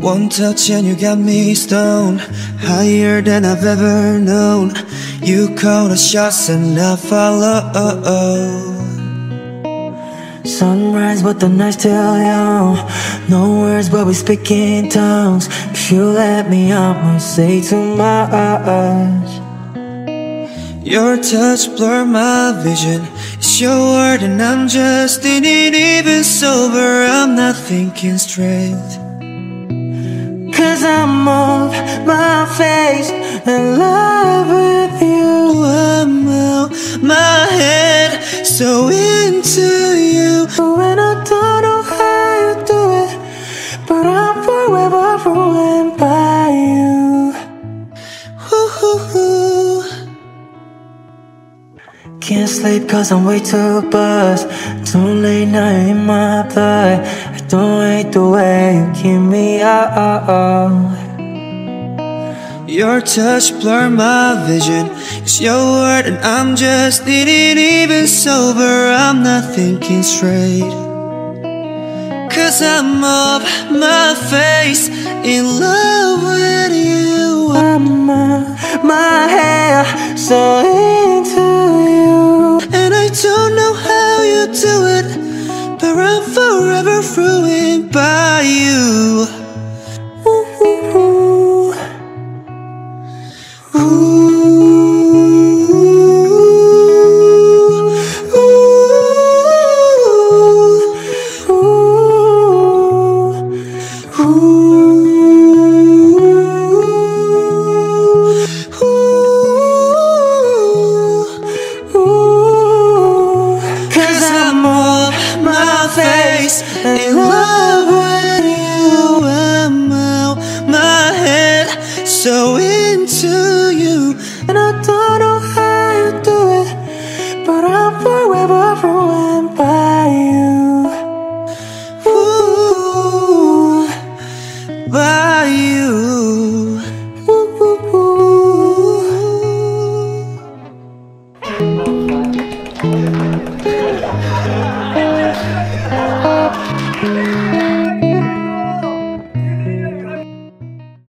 One touch and you got me stoned, higher than I've ever known. You call the shots and I follow. Sunrise but the night's still young. No words but we speak in tongues. If you let me, I won't say too much. Your touch blurred my vision. It's your word and I'm just in it. Even sober, I'm not thinking straight, 'cause I'm off my face, in love with you. I'm out my head, so into you. When I don't know how you do it, but I'm forever ruined by you. Ooh. Can't sleep 'cause I'm way too buzzed. Too late now you're in my blood. Don't hate the way you keep me out. Your touch blurred my vision. It's your word and I'm just in it. Even sober, I'm not thinking straight, 'cause I'm off my face, in love with you. I'm out my head, so into you. And I don't know how you do it, but I'm forever ruined by you. Ooh, ooh, ooh, ooh, ooh, ooh. 'Cause I'm all my face, in love with you. I'm out my head, so into you. And